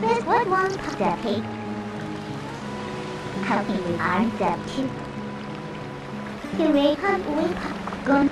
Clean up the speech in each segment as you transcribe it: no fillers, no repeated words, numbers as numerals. Chris would want the pig, helping with iron the pig. He wake up with gun.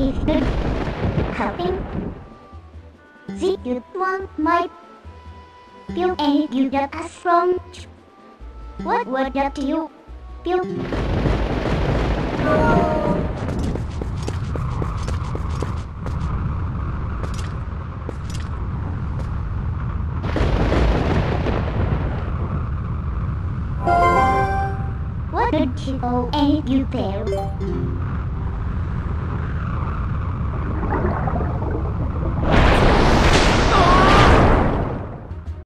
is good. Helping the good one might feel any good that has from what would that you feel? What did you owe any good there?